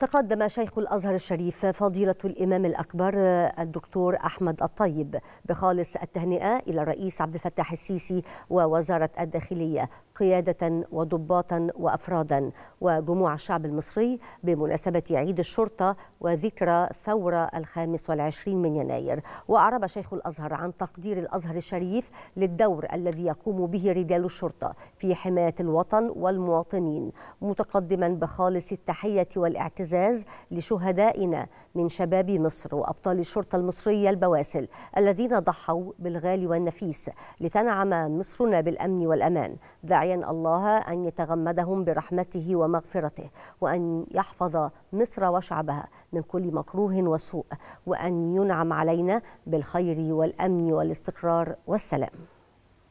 تقدم شيخ الأزهر الشريف فضيلة الإمام الأكبر الدكتور أحمد الطيب بخالص التهنئة إلى الرئيس عبد الفتاح السيسي ووزارة الداخلية قيادة وضباطا وأفرادا وجموع الشعب المصري بمناسبة عيد الشرطة وذكرى ثورة 25 من يناير. وأعرب شيخ الأزهر عن تقدير الأزهر الشريف للدور الذي يقوم به رجال الشرطة في حماية الوطن والمواطنين، متقدما بخالص التحية والاعتزاز لشهدائنا من شباب مصر وأبطال الشرطة المصرية البواسل الذين ضحوا بالغالي والنفيس لتنعم مصرنا بالأمن والأمان، داعيا الله أن يتغمدهم برحمته ومغفرته وأن يحفظ مصر وشعبها من كل مكروه وسوء، وأن ينعم علينا بالخير والأمن والاستقرار والسلام.